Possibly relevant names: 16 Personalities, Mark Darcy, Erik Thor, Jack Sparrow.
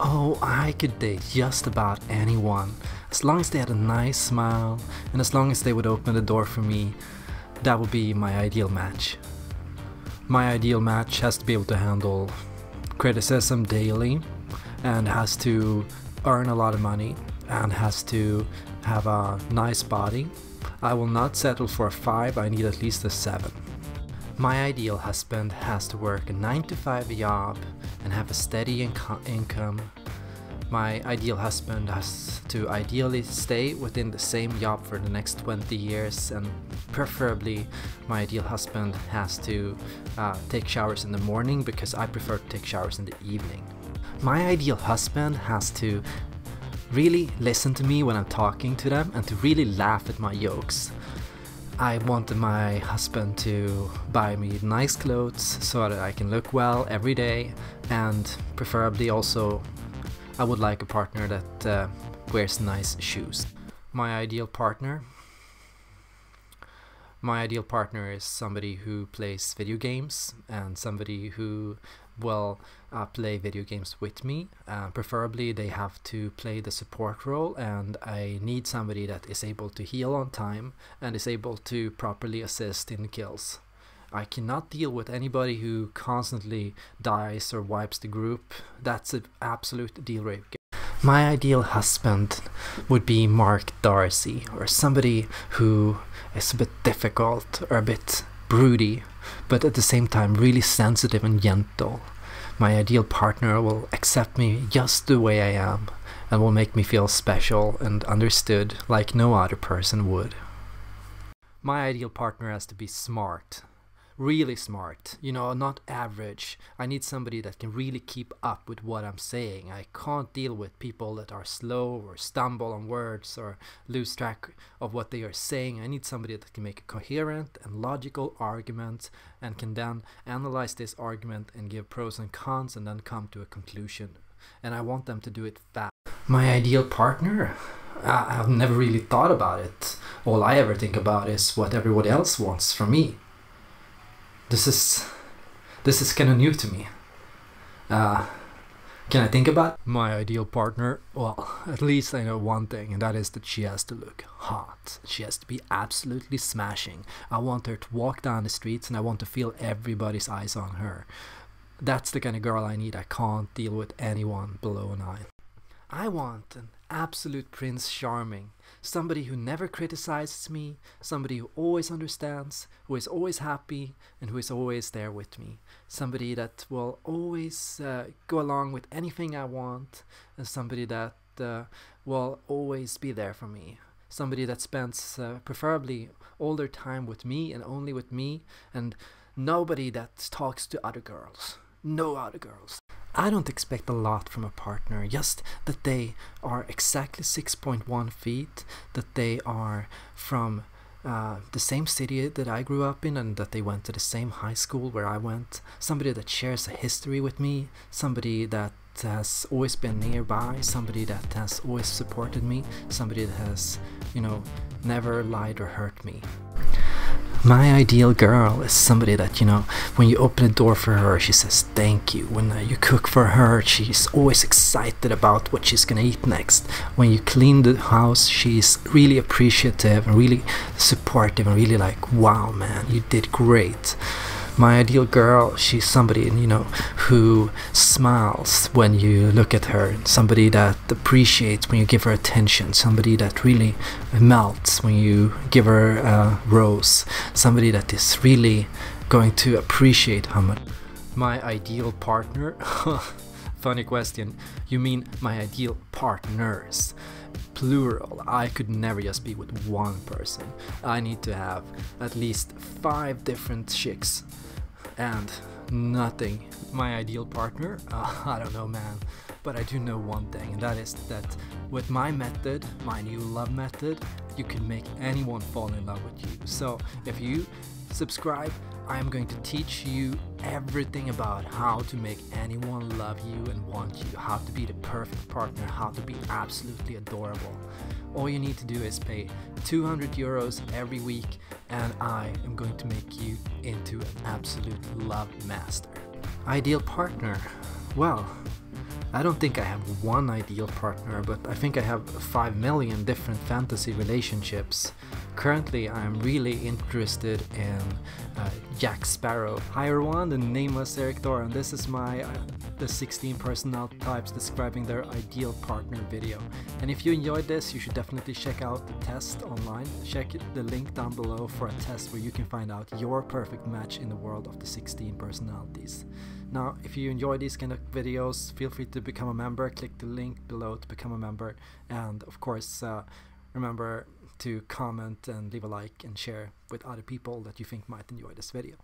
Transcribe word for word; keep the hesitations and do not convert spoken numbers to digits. Oh, I could date just about anyone, as long as they had a nice smile and as long as they would open the door for me. That would be my ideal match. My ideal match has to be able to handle criticism daily, and has to earn a lot of money, and has to have a nice body. I will not settle for a five, I need at least a seven. My ideal husband has to work a nine to five job and have a steady inco- income. My ideal husband has to ideally stay within the same job for the next twenty years, and preferably my ideal husband has to uh, take showers in the morning, because I prefer to take showers in the evening. My ideal husband has to really listen to me when I'm talking to them and to really laugh at my jokes. I wanted my husband to buy me nice clothes so that I can look well every day, and preferably also I would like a partner that uh, wears nice shoes. My ideal partner? My ideal partner is somebody who plays video games, and somebody who will uh, play video games with me. Uh, preferably they have to play the support role, and I need somebody that is able to heal on time and is able to properly assist in kills. I cannot deal with anybody who constantly dies or wipes the group. That's an absolute deal breaker. My ideal husband would be Mark Darcy, or somebody who is a bit difficult or a bit broody, but at the same time really sensitive and gentle. My ideal partner will accept me just the way I am, and will make me feel special and understood like no other person would. My ideal partner has to be smart. Really smart, you know, not average. I need somebody that can really keep up with what I'm saying. I can't deal with people that are slow or stumble on words or lose track of what they are saying. I need somebody that can make a coherent and logical argument, and can then analyze this argument and give pros and cons and then come to a conclusion. And I want them to do it fast. My ideal partner? I've never really thought about it. All I ever think about is what everyone else wants from me. This is, this is kind of new to me. Uh, can I think about my ideal partner? Well, at least I know one thing, and that is that she has to look hot. She has to be absolutely smashing. I want her to walk down the streets, and I want to feel everybody's eyes on her. That's the kind of girl I need. I can't deal with anyone below a nine. I want an absolute Prince Charming, somebody who never criticizes me, somebody who always understands, who is always happy, and who is always there with me. Somebody that will always uh, go along with anything I want, and somebody that uh, will always be there for me. Somebody that spends uh, preferably all their time with me and only with me, and nobody that talks to other girls. No other girls. I don't expect a lot from a partner, just that they are exactly six point one feet, that they are from uh, the same city that I grew up in, and that they went to the same high school where I went. Somebody that shares a history with me, somebody that has always been nearby, somebody that has always supported me, somebody that has, you know, never lied or hurt me. My ideal girl is somebody that, you know, when you open the door for her, she says thank you. When uh, you cook for her, she's always excited about what she's gonna eat next. When you clean the house, she's really appreciative and really supportive and really like, wow man, you did great. My ideal girl, she's somebody, you know, who smiles when you look at her, somebody that appreciates when you give her attention, somebody that really melts when you give her a rose, somebody that is really going to appreciate how much. My ideal partner? Funny question. You mean my ideal partners? Plural. I could never just be with one person. I need to have at least five different chicks. And nothing. My ideal partner? Uh, I don't know, man. But I do know one thing, and that is that with my method, my new love method, you can make anyone fall in love with you. So if you subscribe, I'm going to teach you everything about how to make anyone love you and want you, how to be the perfect partner, how to be absolutely adorable. All you need to do is pay two hundred euros every week, and I am going to make you into an absolute love master. Ideal partner? Well, I don't think I have one ideal partner, but I think I have five million different fantasy relationships. Currently, I'm really interested in uh, Jack Sparrow. Hi everyone, and the name is Erik Thor, and this is my uh, the sixteen personality types describing their ideal partner video. And if you enjoyed this, you should definitely check out the test online. Check the link down below for a test where you can find out your perfect match in the world of the sixteen personalities. Now, if you enjoy these kind of videos, feel free to become a member. Click the link below to become a member, and of course uh, remember to comment and leave a like and share with other people that you think might enjoy this video.